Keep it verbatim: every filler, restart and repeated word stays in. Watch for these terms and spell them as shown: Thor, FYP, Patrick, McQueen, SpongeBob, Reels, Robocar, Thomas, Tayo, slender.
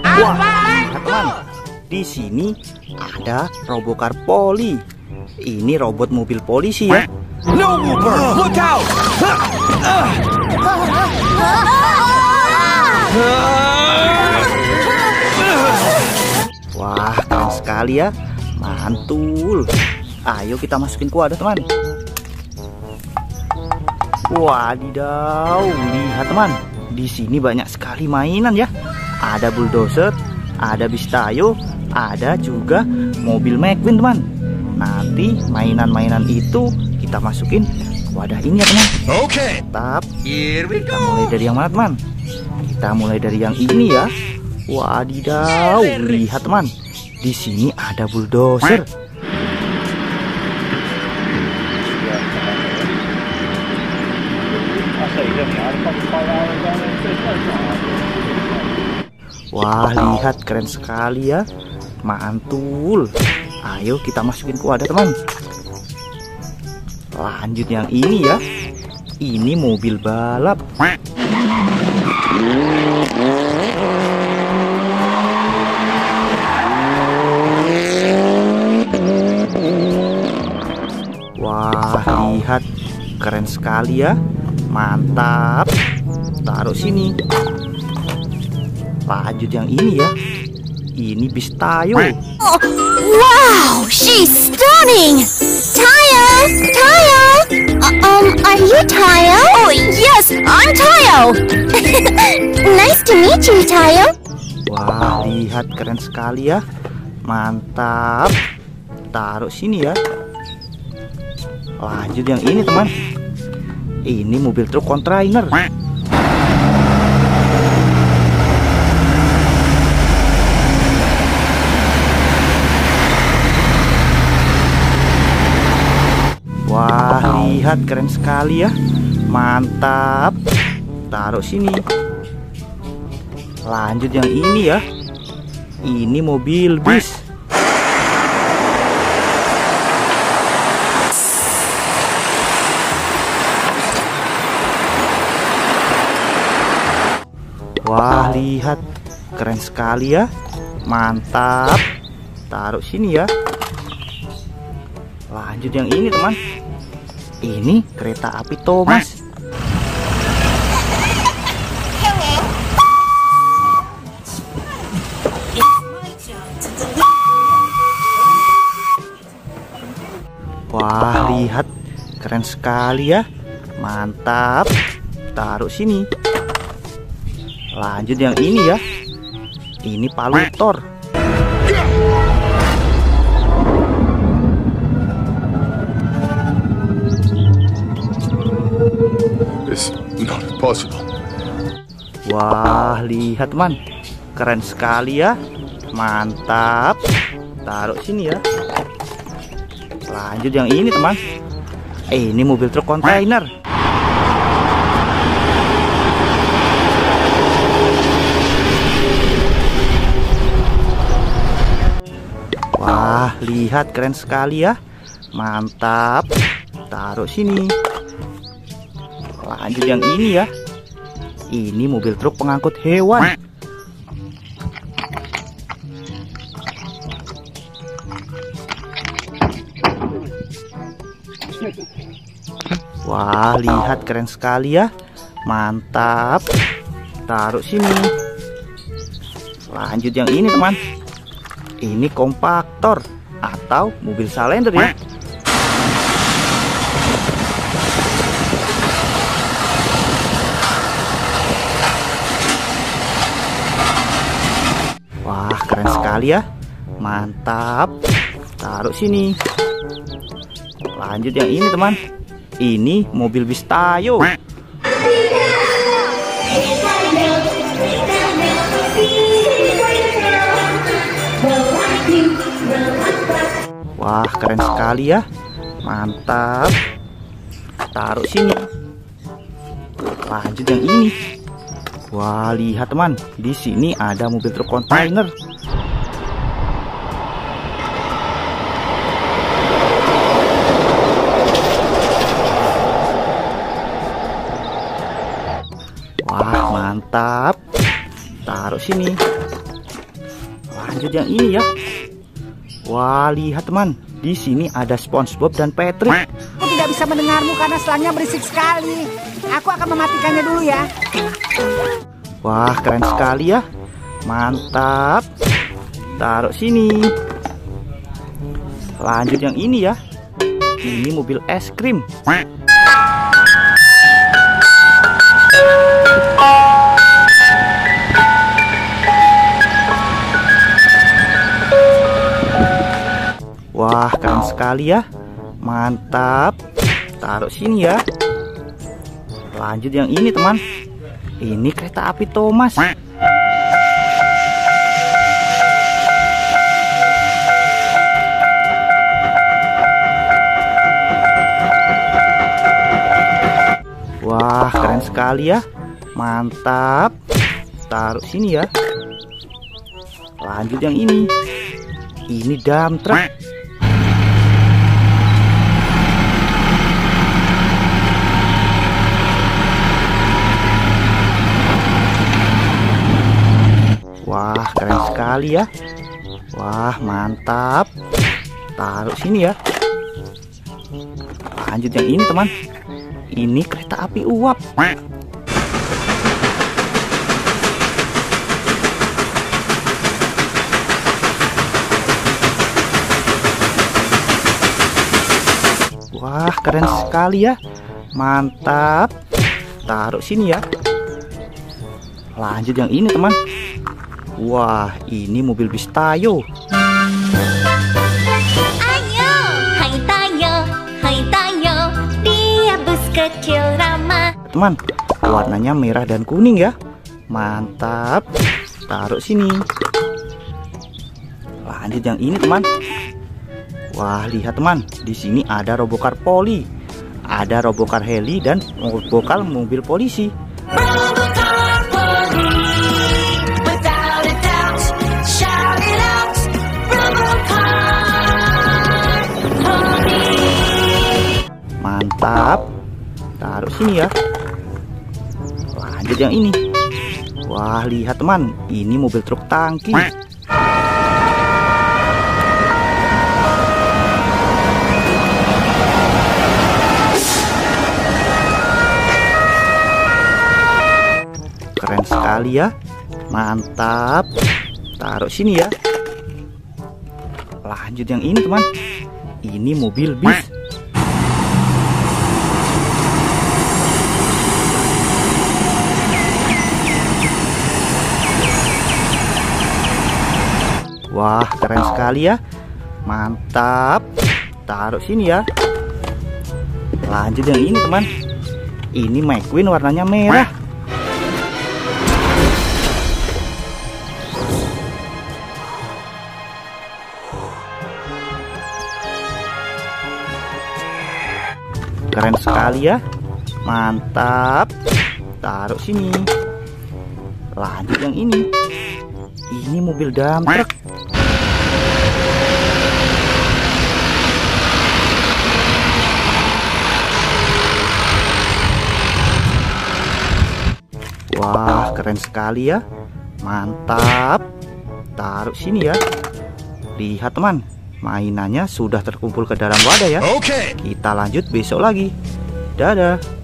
Wah, teman-teman, di sini ada Robocar Poli. Ini robot mobil polisi ya. No mover, look out! Wah, keren sekali ya, mantul. Ayo kita masukin ke wadah, teman. Wadidaw, lihat teman, di sini banyak sekali mainan ya. Ada bulldozer, ada bis Tayo, ada juga mobil McQueen teman. Nanti mainan-mainan itu kita masukin ke wadah ini ya teman. Oke. Tap. Here we go. Kita mulai dari yang mana teman? Kita mulai dari yang ini ya. Wadidaw, lihat teman. Di sini ada bulldozer. Wah, lihat keren sekali ya. Mantul. Ayo kita masukin ke wadah, teman. Lanjut yang ini ya. Ini mobil balap. Wah, lihat keren sekali ya. Mantap. Taruh sini. Lanjut yang ini ya. Ini bis Tayo. Oh, wow, she's stunning. Tayo, Tayo. Uh, um, are you Tayo? Oh yes, I'm Tayo. Nice to meet you, Tayo. Wah, lihat keren sekali ya. Mantap. Taruh sini ya. Lanjut yang ini teman. Ini mobil truk kontainer. Wah, lihat keren sekali ya. Mantap. Taruh sini. Lanjut yang ini ya. Ini mobil bis. Wah, lihat keren sekali ya. Mantap. Taruh sini ya. Lanjut yang ini teman. Ini kereta api Thomas. Wah, lihat keren sekali ya. Mantap. Taruh sini. Lanjut yang ini ya. Ini palu Thor. Wah, lihat teman, keren sekali ya. Mantap. Taruh sini ya. Lanjut yang ini teman. Eh, ini mobil truk kontainer. Wah, lihat keren sekali ya. Mantap. Taruh sini. Lanjut yang ini ya. Ini mobil truk pengangkut hewan. Wah, lihat keren sekali ya. Mantap. Taruh sini. Lanjut yang ini teman. Ini kompaktor atau mobil salender ya. Keren sekali ya. Mantap. Taruh sini. Lanjut yang ini teman. Ini mobil bis Tayo. Wah, keren sekali ya. Mantap. Taruh sini. Lanjut yang ini. Wah, lihat teman. Di sini ada mobil truk kontainer. Mantap. Taruh sini. Lanjut yang ini ya. Wah, lihat teman. Di sini ada SpongeBob dan Patrick. Aku tidak bisa mendengarmu karena selangnya berisik sekali. Aku akan mematikannya dulu ya. Wah, keren sekali ya. Mantap. Taruh sini. Lanjut yang ini ya. Ini mobil es krim. Wah, keren sekali ya. Mantap. Taruh sini ya. Lanjut yang ini teman. Ini kereta api Thomas. Wah, keren sekali ya. Mantap. Taruh sini ya. Lanjut yang ini. Ini dump truck. Wah, keren sekali ya. Wah, mantap. Taruh sini ya. Lanjut yang ini teman. Ini kereta api uap. Wah, keren sekali ya. Mantap. Taruh sini ya. Lanjut yang ini teman. Wah, ini mobil bis Tayo. Ayo, hai Tayo, hai Tayo. Dia bus kecil ramah. Teman, warnanya merah dan kuning ya. Mantap. Taruh sini. Lanjut yang ini teman. Wah, lihat teman, di sini ada Robocar poli, ada Robocar heli dan Robocar mobil polisi. Robocar poli, without a doubt, shout it out, Robocar poli. Mantap, taruh sini ya. Lanjut yang ini. Wah, lihat teman, ini mobil truk tangki. Keren sekali ya. Mantap. Taruh sini ya. Lanjut yang ini teman. Ini mobil bis. Wah, keren sekali ya. Mantap. Taruh sini ya. Lanjut yang ini teman. Ini McQueen warnanya merah. Keren sekali ya. Mantap. Taruh sini. Lanjut yang ini. Ini mobil dump truck. Wah, keren sekali ya. Mantap. Taruh sini ya. Lihat teman, mainannya sudah terkumpul ke dalam wadah ya. Oke. Kita lanjut besok lagi. Dadah.